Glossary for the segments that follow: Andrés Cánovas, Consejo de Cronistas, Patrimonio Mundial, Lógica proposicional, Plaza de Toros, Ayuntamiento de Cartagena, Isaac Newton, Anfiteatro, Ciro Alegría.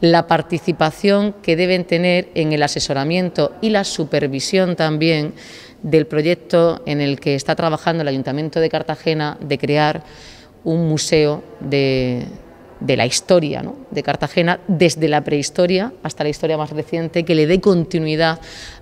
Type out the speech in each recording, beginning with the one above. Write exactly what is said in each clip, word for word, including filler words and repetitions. la participación que deben tener en el asesoramiento y la supervisión también del proyecto en el que está trabajando el Ayuntamiento de Cartagena de crear un museo de, de la historia, ¿no?, de Cartagena, desde la prehistoria hasta la historia más reciente, que le dé continuidad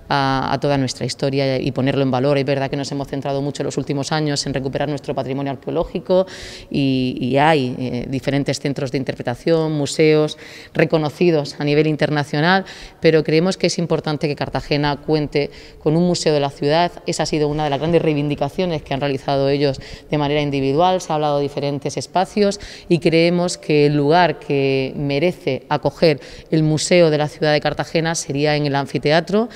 a, a toda nuestra historia y ponerlo en valor. Es verdad que nos hemos centrado mucho en los últimos años en recuperar nuestro patrimonio arqueológico y, y hay eh, diferentes centros de interpretación, museos reconocidos a nivel internacional, pero creemos que es importante que Cartagena cuente con un museo de la ciudad. Esa ha sido una de las grandes reivindicaciones que han realizado ellos de manera individual, se ha hablado de diferentes espacios y creemos que el lugar que merece acoger el museo de la ciudad de Cartagena sería en el anfiteatro,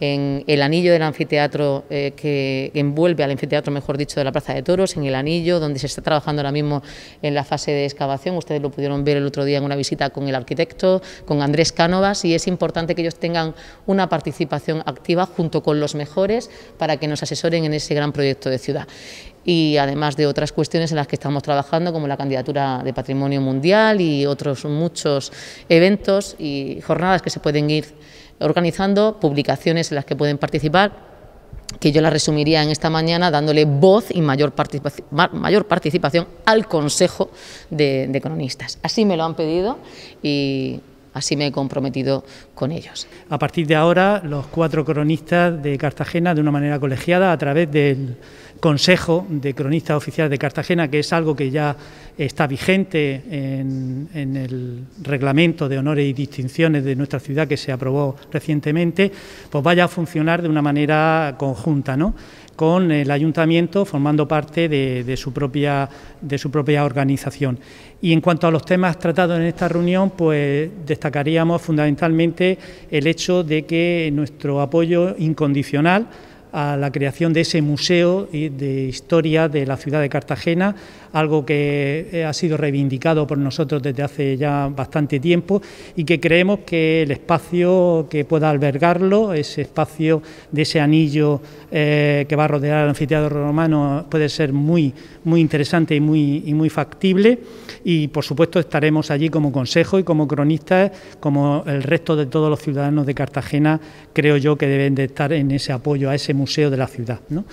en el anillo del anfiteatro eh, que envuelve al anfiteatro, mejor dicho, de la Plaza de Toros, en el anillo donde se está trabajando ahora mismo en la fase de excavación. Ustedes lo pudieron ver el otro día en una visita con el arquitecto, con Andrés Cánovas, y es importante que ellos tengan una participación activa junto con los mejores para que nos asesoren en ese gran proyecto de ciudad. Y además de otras cuestiones en las que estamos trabajando, como la candidatura de Patrimonio Mundial y otros muchos eventos y jornadas que se pueden ir organizando, publicaciones en las que pueden participar, que yo la resumiría en esta mañana dándole voz y mayor participación, mayor participación al Consejo de, de Cronistas. Así me lo han pedido y así me he comprometido con ellos. A partir de ahora, los cuatro cronistas de Cartagena, de una manera colegiada, a través del Consejo de Cronistas Oficiales de Cartagena, que es algo que ya está vigente en, en el reglamento de honores y distinciones de nuestra ciudad que se aprobó recientemente, pues vaya a funcionar de una manera conjunta, ¿no?, con el ayuntamiento formando parte de, de, su propia, de su propia organización. Y en cuanto a los temas tratados en esta reunión, pues destacaríamos fundamentalmente el hecho de que nuestro apoyo incondicional a la creación de ese museo de historia de la ciudad de Cartagena, algo que ha sido reivindicado por nosotros desde hace ya bastante tiempo y que creemos que el espacio que pueda albergarlo, ese espacio de ese anillo eh, que va a rodear el anfiteatro romano, puede ser muy, muy interesante y muy, y muy factible, y por supuesto estaremos allí como consejo y como cronistas, como el resto de todos los ciudadanos de Cartagena, creo yo que deben de estar en ese apoyo a ese museo de la ciudad, ¿no?